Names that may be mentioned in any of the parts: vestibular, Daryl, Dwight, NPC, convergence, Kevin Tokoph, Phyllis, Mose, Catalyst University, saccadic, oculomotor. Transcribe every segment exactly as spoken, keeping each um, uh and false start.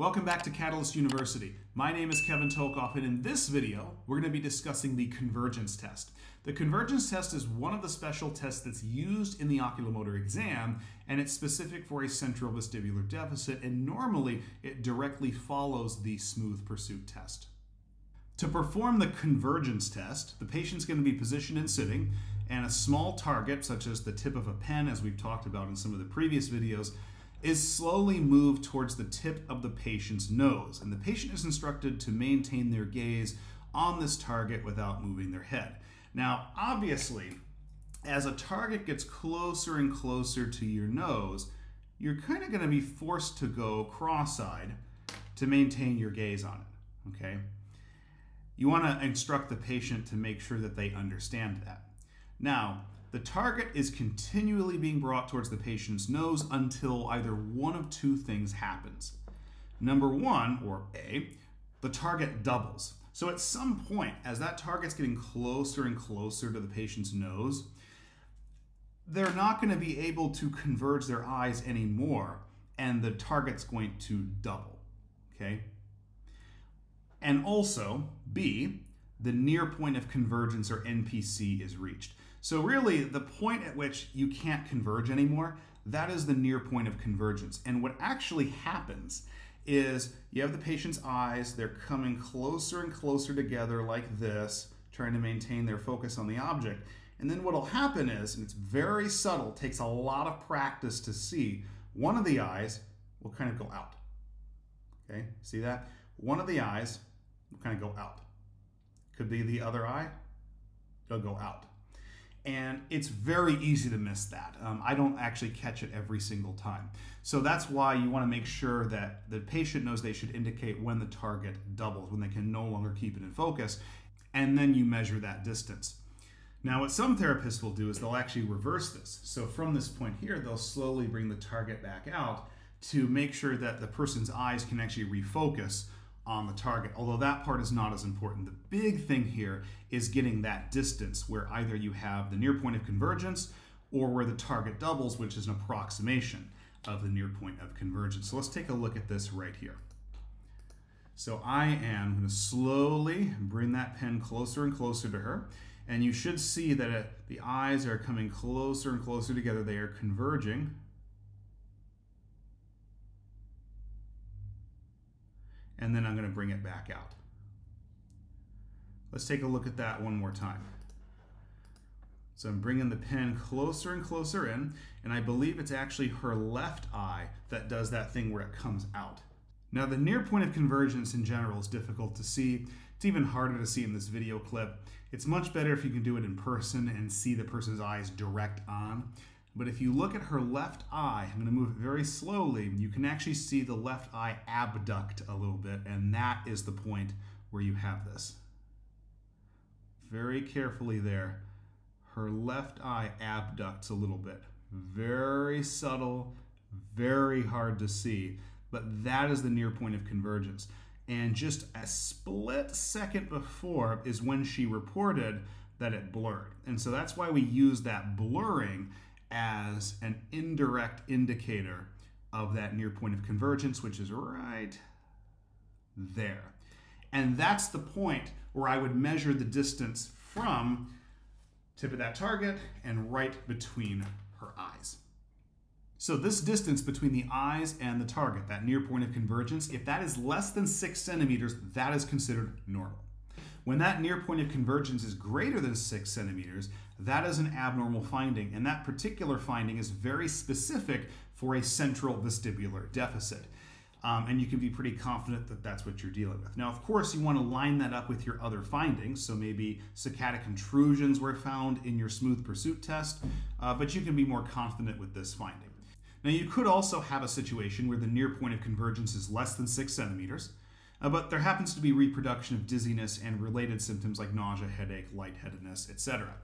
Welcome back to Catalyst University. My name is Kevin Tokoph, and in this video, we're going to be discussing the convergence test. The convergence test is one of the special tests that's used in the oculomotor exam, and it's specific for a central vestibular deficit, and normally it directly follows the smooth pursuit test. To perform the convergence test, the patient's going to be positioned and sitting, and a small target, such as the tip of a pen, as we've talked about in some of the previous videos, is slowly moved towards the tip of the patient's nose, and the patient is instructed to maintain their gaze on this target without moving their head. Now, obviously, as a target gets closer and closer to your nose, you're kind of going to be forced to go cross-eyed to maintain your gaze on it, okay? You want to instruct the patient to make sure that they understand that. Now, the target is continually being brought towards the patient's nose until either one of two things happens. Number one, or A, the target doubles. So at some point, as that target's getting closer and closer to the patient's nose, they're not going to be able to converge their eyes anymore, and the target's going to double, okay? And also, B, the near point of convergence, or N P C, is reached. So really, the point at which you can't converge anymore, that is the near point of convergence. And what actually happens is you have the patient's eyes, they're coming closer and closer together like this, trying to maintain their focus on the object. And then what'll happen is, and it's very subtle, takes a lot of practice to see, one of the eyes will kind of go out. Okay, see that? One of the eyes will kind of go out. Could be the other eye, it'll go out. And it's very easy to miss that. Um, I don't actually catch it every single time. So that's why you want to make sure that the patient knows they should indicate when the target doubles, when they can no longer keep it in focus, and then you measure that distance. Now, what some therapists will do is they'll actually reverse this. So from this point here, they'll slowly bring the target back out to make sure that the person's eyes can actually refocus on the target, although that part is not as important. The big thing here is getting that distance where either you have the near point of convergence or where the target doubles, which is an approximation of the near point of convergence. So let's take a look at this right here. So I am going to slowly bring that pen closer and closer to her, and you should see that it, the eyes are coming closer and closer together. They are converging. And then I'm going to bring it back out. Let's take a look at that one more time. So I'm bringing the pen closer and closer in, and I believe it's actually her left eye that does that thing where it comes out. Now, the near point of convergence in general is difficult to see. It's even harder to see in this video clip. It's much better if you can do it in person and see the person's eyes direct on. But if you look at her left eye, I'm going to move it very slowly, you can actually see the left eye abduct a little bit, and that is the point where you have this. Very carefully there, her left eye abducts a little bit. Very subtle, very hard to see, but that is the near point of convergence. And just a split second before is when she reported that it blurred. And so that's why we use that blurring as an indirect indicator of that near point of convergence, which is right there. And that's the point where I would measure the distance from tip of that target and right between her eyes. So this distance between the eyes and the target, that near point of convergence, if that is less than six centimeters, that is considered normal. When that near point of convergence is greater than six centimeters, that is an abnormal finding, and that particular finding is very specific for a central vestibular deficit. Um, and you can be pretty confident that that's what you're dealing with. Now, of course, you want to line that up with your other findings, so maybe saccadic intrusions were found in your smooth pursuit test, uh, but you can be more confident with this finding. Now, you could also have a situation where the near point of convergence is less than six centimeters, Uh, but there happens to be reproduction of dizziness and related symptoms like nausea, headache, lightheadedness, et cetera.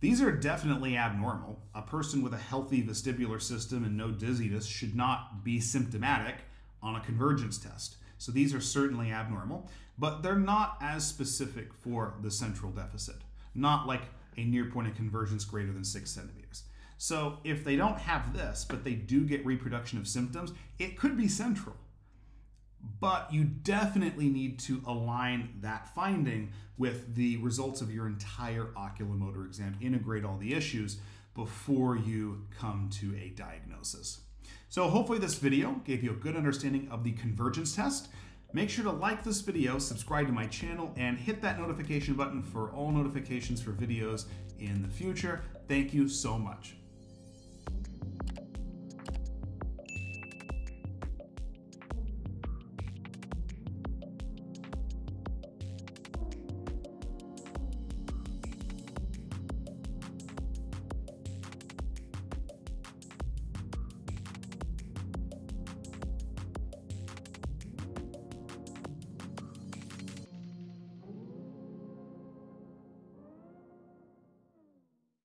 These are definitely abnormal. A person with a healthy vestibular system and no dizziness should not be symptomatic on a convergence test. So these are certainly abnormal, but they're not as specific for the central deficit, not like a near point of convergence greater than six centimeters. So if they don't have this, but they do get reproduction of symptoms, it could be central. but you definitely need to align that finding with the results of your entire oculomotor exam, integrate all the issues before you come to a diagnosis. So hopefully this video gave you a good understanding of the convergence test. Make sure to like this video, subscribe to my channel, and hit that notification button for all notifications for videos in the future. Thank you so much.